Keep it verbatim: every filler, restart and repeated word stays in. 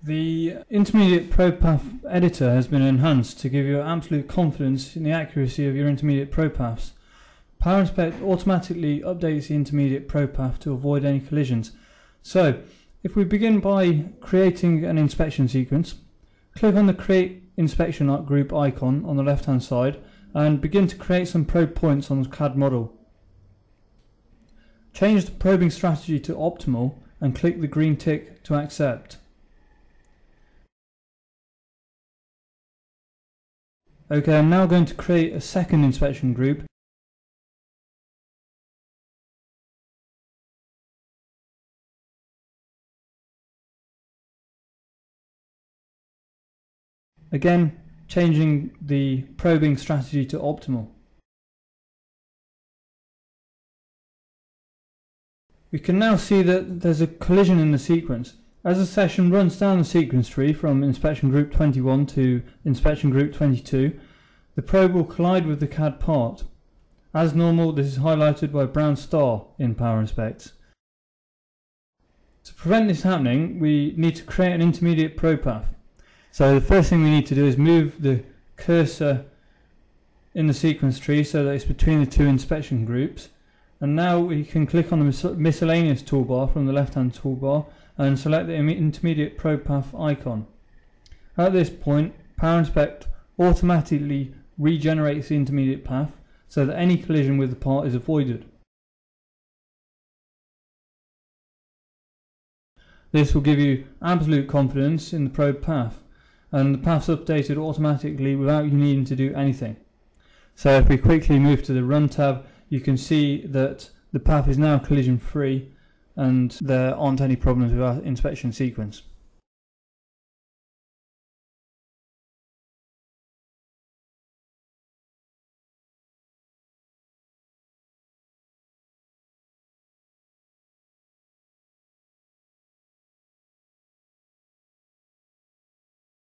The Intermediate Probe Path editor has been enhanced to give you absolute confidence in the accuracy of your intermediate probe paths. PowerInspect automatically updates the intermediate probe path to avoid any collisions. So, if we begin by creating an inspection sequence, click on the Create Inspection Group icon on the left hand side and begin to create some probe points on the C A D model. Change the probing strategy to optimal and click the green tick to accept. Okay, I'm now going to create a second inspection group. Again, changing the probing strategy to optimal. We can now see that there's a collision in the sequence. As the session runs down the sequence tree from inspection group twenty-one to inspection group twenty-two, the probe will collide with the C A D part. As normal, this is highlighted by a brown star in PowerInspect. To prevent this happening, we need to create an intermediate probe path. So the first thing we need to do is move the cursor in the sequence tree so that it's between the two inspection groups. And now we can click on the mis miscellaneous toolbar from the left hand toolbar and select the intermediate probe path icon. At this point, PowerInspect automatically regenerates the intermediate path so that any collision with the part is avoided. This will give you absolute confidence in the probe path, and the path's updated automatically without you needing to do anything. So if we quickly move to the Run tab, you can see that the path is now collision free and there aren't any problems with our inspection sequence.